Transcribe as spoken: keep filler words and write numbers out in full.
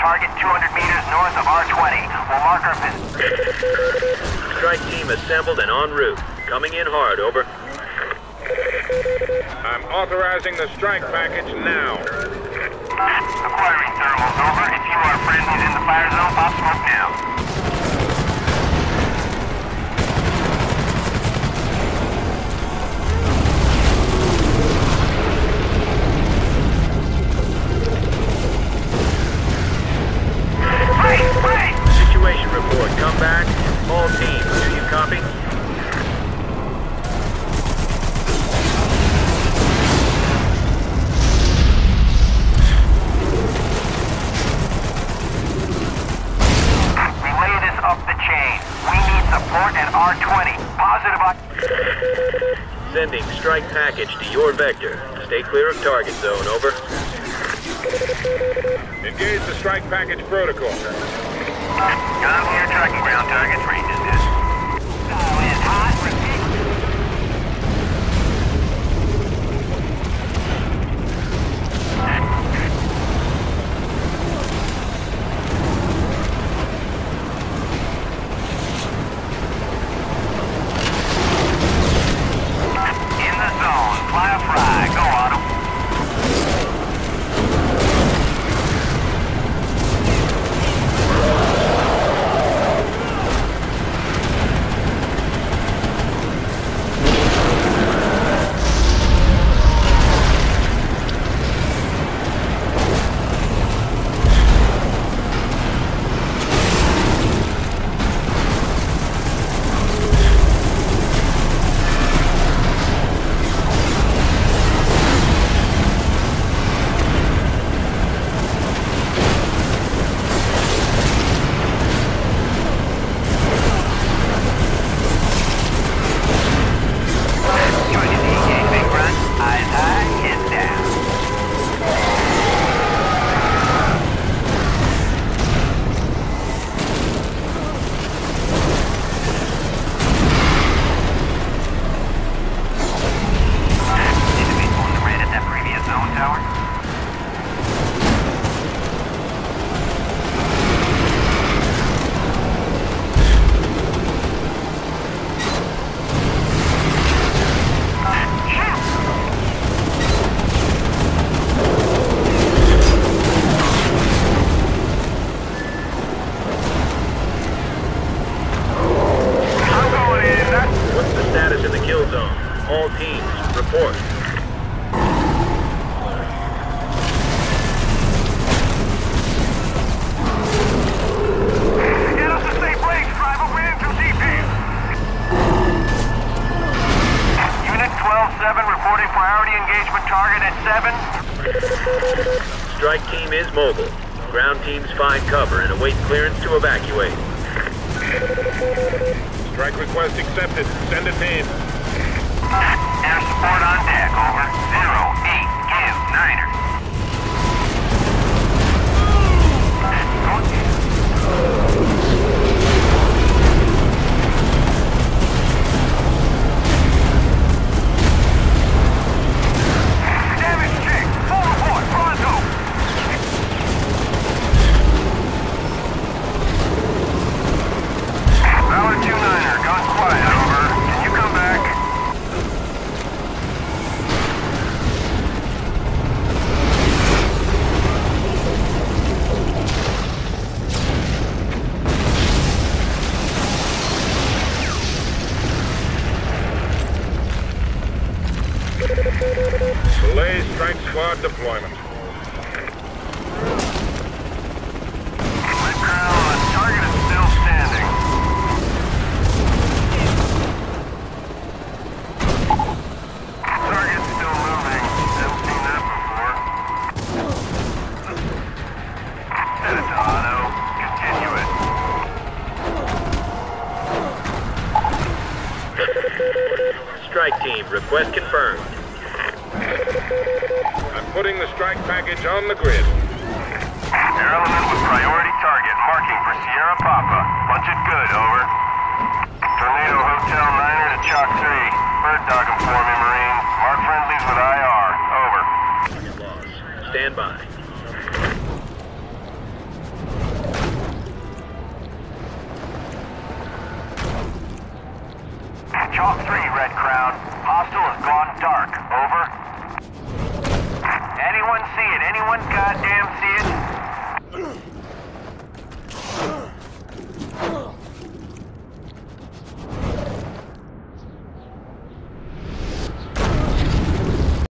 Target two hundred meters north of R twenty. We'll mark our position. Strike team assembled and en route. Coming in hard, over. I'm authorizing the strike package now. Acquiring thermals, over. If you are friendlies in the fire zone, pop smoke down. Come back. All teams, do you copy? Relay this up the chain. We need support at R twenty. Positive on... Sending strike package to your vector. Stay clear of target zone, over. Engage the strike package protocol. Gun here, tracking ground targets, range is this. Oh, it's hot. In the zone, fly a fry, go on him. Request confirmed. I'm putting the strike package on the grid. Air element with priority target, marking for Sierra Papa. Punch it good, over. Tornado Hotel Niner to Chalk three. Bird dog inform me, Marine. Mark friendlies with I R, over. Stand by. seeing anyone's goddamn seat.